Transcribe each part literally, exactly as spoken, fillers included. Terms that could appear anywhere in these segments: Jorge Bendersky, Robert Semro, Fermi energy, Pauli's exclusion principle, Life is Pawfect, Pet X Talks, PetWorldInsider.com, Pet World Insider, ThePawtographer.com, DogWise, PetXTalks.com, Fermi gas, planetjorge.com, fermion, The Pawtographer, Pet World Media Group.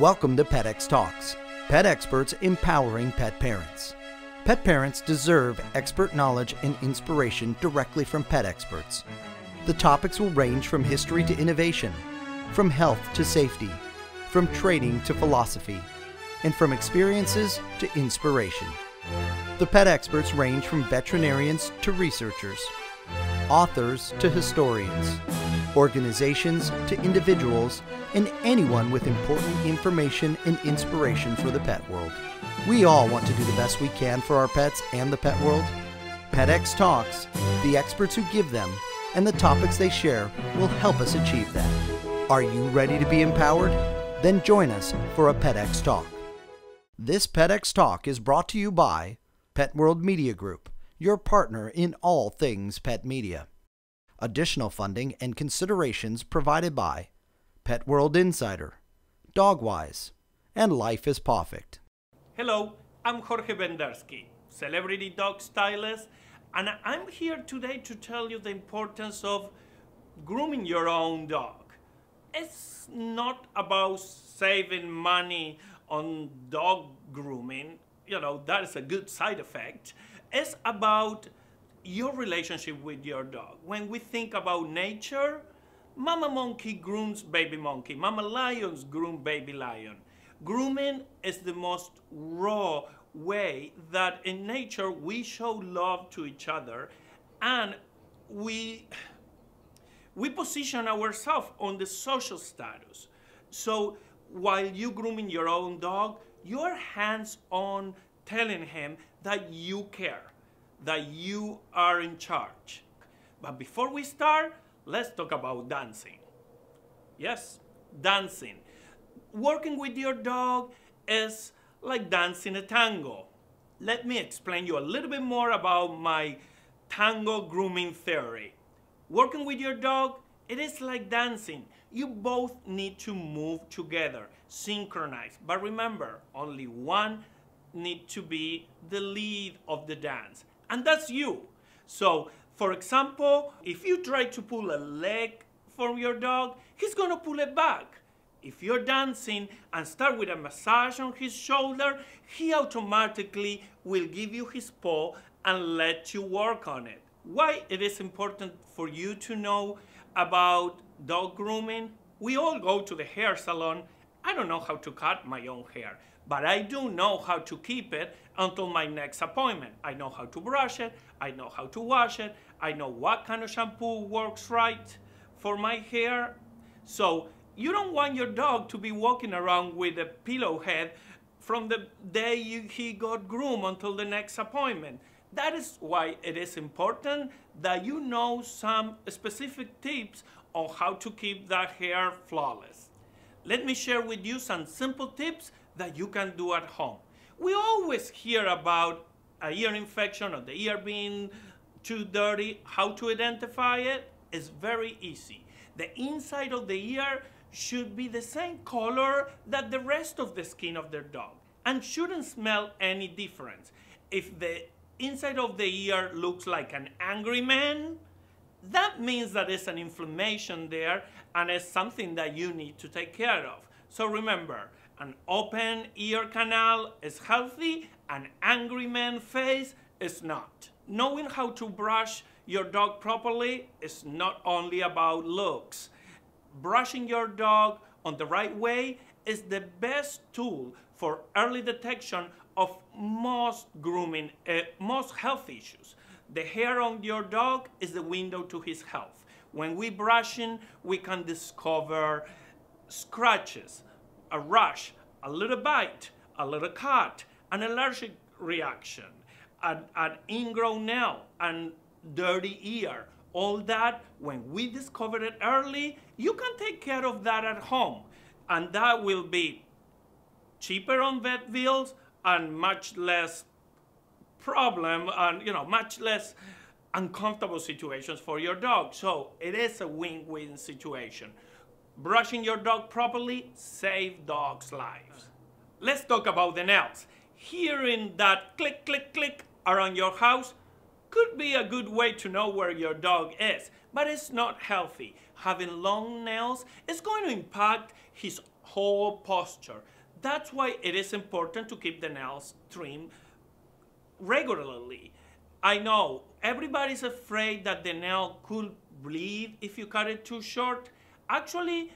Welcome to Pet X Talks, pet experts empowering pet parents. Pet parents deserve expert knowledge and inspiration directly from pet experts. The topics will range from history to innovation, from health to safety, from training to philosophy, and from experiences to inspiration. The pet experts range from veterinarians to researchers, authors to historians, organizations to individuals, and anyone with important information and inspiration for the pet world. We all want to do the best we can for our pets and the pet world. Pet X Talks, the experts who give them, and the topics they share will help us achieve that. Are you ready to be empowered? Then join us for a Pet X Talk. This Pet X Talk is brought to you by Pet World Media Group, your partner in all things pet media. Additional funding and considerations provided by Pet World Insider, DogWise, and Life is Pawfect. Hello, I'm Jorge Bendersky, celebrity dog stylist, and I'm here today to tell you the importance of grooming your own dog. It's not about saving money on dog grooming, you know, that is a good side effect. It's about your relationship with your dog. When we think about nature, mama monkey grooms baby monkey. Mama lions groom baby lion. Grooming is the most raw way that in nature we show love to each other, and we, we position ourselves on the social status. So while you're grooming your own dog, you're hands-on telling him that you care, that you are in charge. But before we start, let's talk about dancing. Yes, dancing. Working with your dog is like dancing a tango. Let me explain you a little bit more about my tango grooming theory. Working with your dog, it is like dancing. You both need to move together, synchronize. But remember, only one need to be the lead of the dance, and that's you. So, for example, if you try to pull a leg from your dog, he's gonna pull it back. If you're dancing and start with a massage on his shoulder, he automatically will give you his paw and let you work on it. Why it is important for you to know about dog grooming? We all go to the hair salon. I don't know how to cut my own hair, but I do know how to keep it until my next appointment. I know how to brush it, I know how to wash it, I know what kind of shampoo works right for my hair. So you don't want your dog to be walking around with a pillow head from the day you, he got groomed until the next appointment. That is why it is important that you know some specific tips on how to keep that hair flawless. Let me share with you some simple tips that you can do at home. We always hear about an ear infection or the ear being too dirty. How to identify it is very easy. The inside of the ear should be the same color that the rest of the skin of their dog and shouldn't smell any difference. If the inside of the ear looks like an angry man, that means that there's an inflammation there and it's something that you need to take care of. So remember, an open ear canal is healthy, an angry man face is not. Knowing how to brush your dog properly is not only about looks. Brushing your dog on the right way is the best tool for early detection of most grooming, uh, most health issues. The hair on your dog is the window to his health. When we brushing, we can discover scratches, a rush, a little bite, a little cut, an allergic reaction, an, an ingrown nail, and dirty ear. All that, when we discover it early, you can take care of that at home. And that will be cheaper on vet bills and much less problem and, you know, much less uncomfortable situations for your dog. So it is a win-win situation. Brushing your dog properly saves dogs' lives. Let's talk about the nails. Hearing that click, click, click around your house could be a good way to know where your dog is, but it's not healthy. Having long nails is going to impact his whole posture. That's why it is important to keep the nails trimmed regularly. I know everybody's afraid that the nail could bleed if you cut it too short. Actually,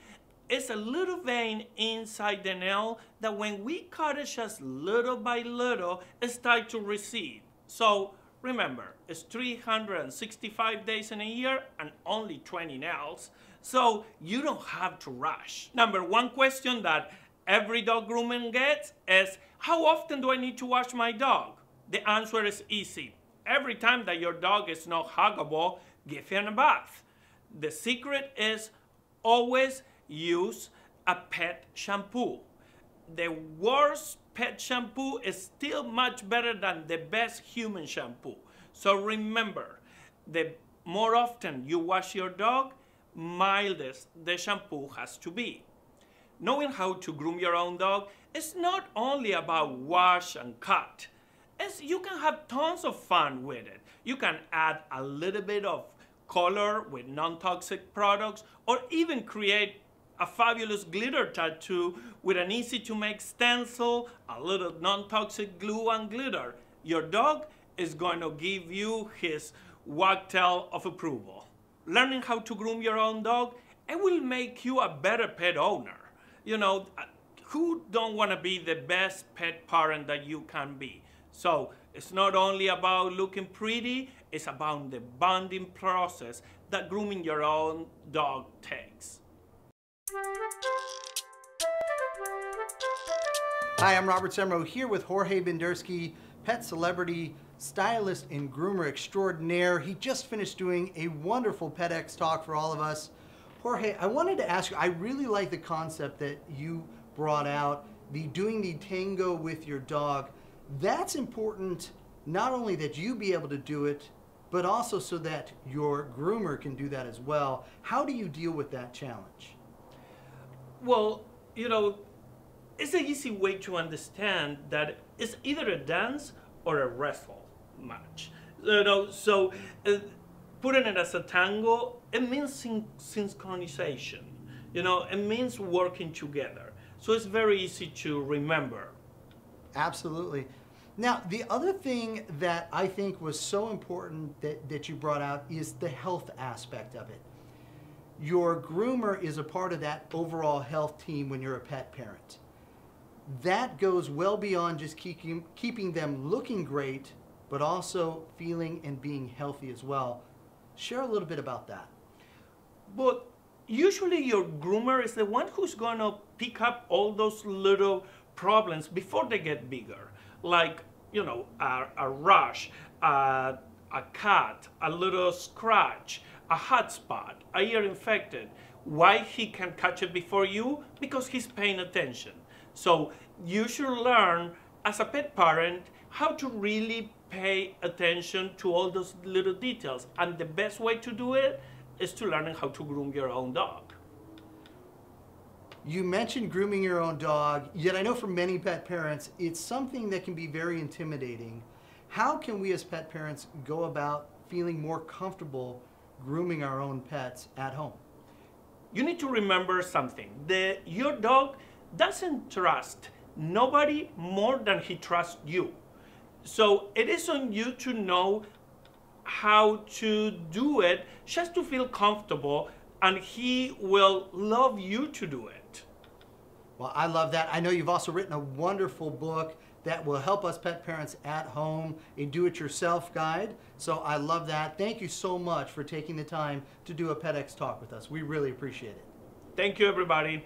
it's a little vein inside the nail that when we cut it just little by little, it starts to recede. So remember, it's three hundred sixty-five days in a year and only twenty nails, so you don't have to rush. Number one question that every dog groomer gets is, how often do I need to wash my dog? The answer is easy. Every time that your dog is not huggable, give him a bath. The secret is always use a pet shampoo. The worst pet shampoo is still much better than the best human shampoo. So remember, the more often you wash your dog, mildest the shampoo has to be. Knowing how to groom your own dog is not only about wash and cut. It's, you can have tons of fun with it. You can add a little bit of color with non-toxic products, or even create a fabulous glitter tattoo with an easy-to-make stencil, a little non-toxic glue and glitter. Your dog is going to give you his wagtail of approval. Learning how to groom your own dog, it will make you a better pet owner. You know, who don't want to be the best pet parent that you can be? So it's not only about looking pretty, it's about the bonding process that grooming your own dog takes. Hi, I'm Robert Semro here with Jorge Bendersky, pet celebrity, stylist, and groomer extraordinaire. He just finished doing a wonderful Pet X Talk for all of us. Jorge, I wanted to ask you, I really like the concept that you brought out, the doing the tango with your dog. That's important, not only that you be able to do it, but also so that your groomer can do that as well. How do you deal with that challenge? Well, you know, it's an easy way to understand that it's either a dance or a wrestle match. You know, so uh, putting it as a tango, it means syn synchronization. You know, it means working together. So it's very easy to remember. Absolutely. Now, the other thing that I think was so important that, that you brought out is the health aspect of it. Your groomer is a part of that overall health team when you're a pet parent. That goes well beyond just keeping, keeping them looking great, but also feeling and being healthy as well. Share a little bit about that. But usually your groomer is the one who's going to pick up all those little problems before they get bigger, like, you know, a, a rash, a, a cut, a little scratch, a hot spot, a ear infected. Why he can catch it before you? Because he's paying attention. So you should learn as a pet parent how to really pay attention to all those little details. And the best way to do it is to learn how to groom your own dog. You mentioned grooming your own dog, yet I know for many pet parents, it's something that can be very intimidating. How can we as pet parents go about feeling more comfortable grooming our own pets at home? You need to remember something. The, your dog doesn't trust nobody more than he trusts you. So it is on you to know how to do it just to feel comfortable, and he will love you to do it. Well, I love that. I know you've also written a wonderful book that will help us pet parents at home, a do-it-yourself guide. So I love that. Thank you so much for taking the time to do a Pet X Talk with us. We really appreciate it. Thank you, everybody.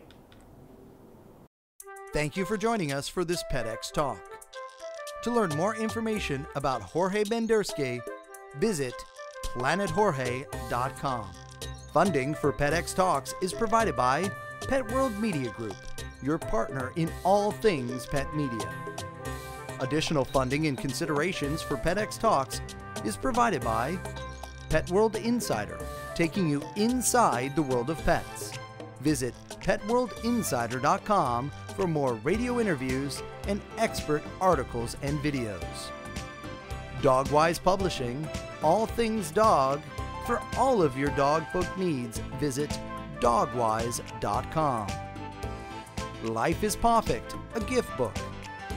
Thank you for joining us for this Pet X Talk. To learn more information about Jorge Bendersky, visit planet jorge dot com. Funding for Pet X Talks is provided by Pet World Media Group, your partner in all things pet media. Additional funding and considerations for Pet X Talks is provided by Pet World Insider, taking you inside the world of pets. Visit pet world insider dot com for more radio interviews and expert articles and videos. DogWise Publishing, all things dog. For all of your dog book needs, visit dog wise dot com. Life is Pawfect, a gift book,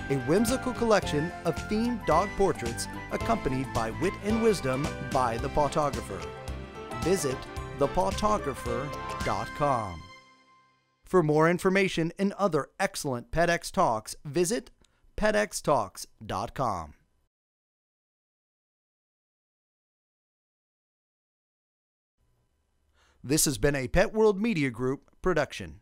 a whimsical collection of themed dog portraits accompanied by wit and wisdom by The Pawtographer. Visit the pawtographer dot com. For more information and other excellent Pet X Talks, visit Pet X Talks dot com. This has been a Pet World Media Group production.